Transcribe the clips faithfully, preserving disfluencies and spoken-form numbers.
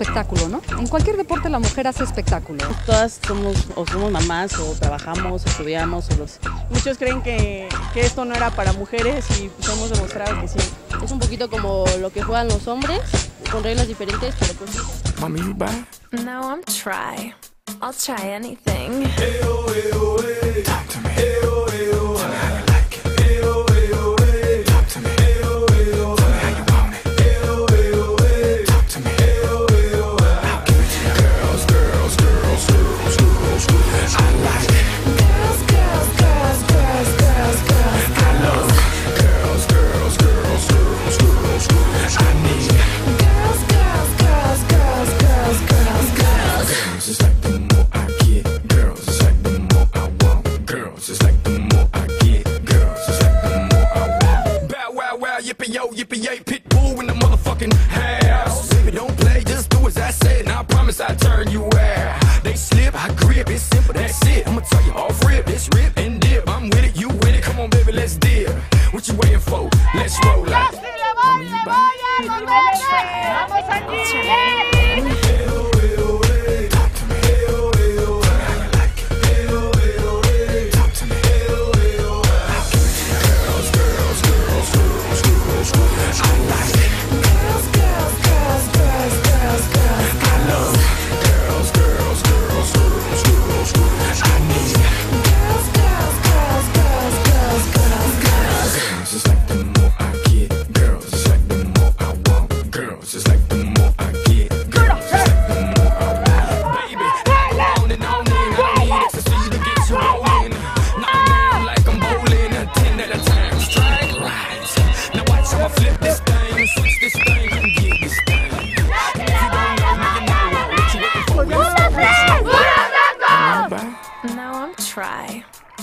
espectáculo, ¿no? En cualquier deporte la mujer hace espectáculo. Todas somos, o somos mamás, o trabajamos, o estudiamos, o los... Muchos creen que, que esto no era para mujeres y pues hemos demostrado que sí. Es un poquito como lo que juegan los hombres, con reglas diferentes, pero pues... Mami, va. No, I'm try. I'll try anything. Talk to me.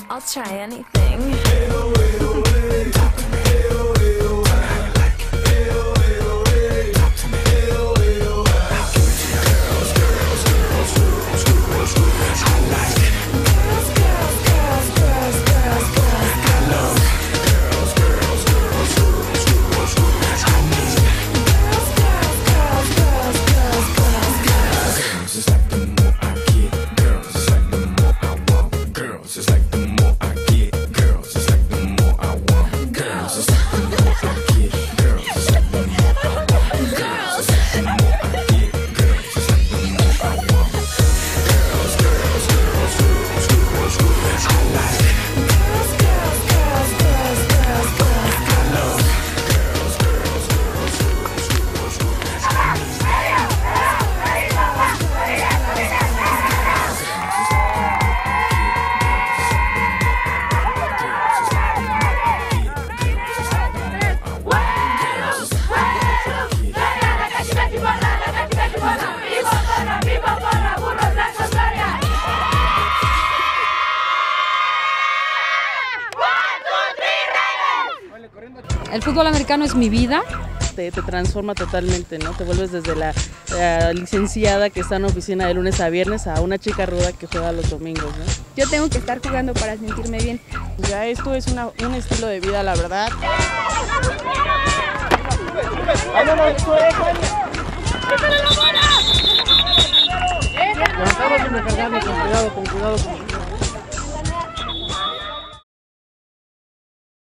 I'll try anything. El fútbol americano es mi vida. Te, te transforma totalmente, ¿no? Te vuelves desde la, la licenciada que está en oficina de lunes a viernes a una chica ruda que juega los domingos, ¿no? Yo tengo que estar jugando para sentirme bien. Ya esto es una, un estilo de vida, la verdad. Con cuidado, con cuidado.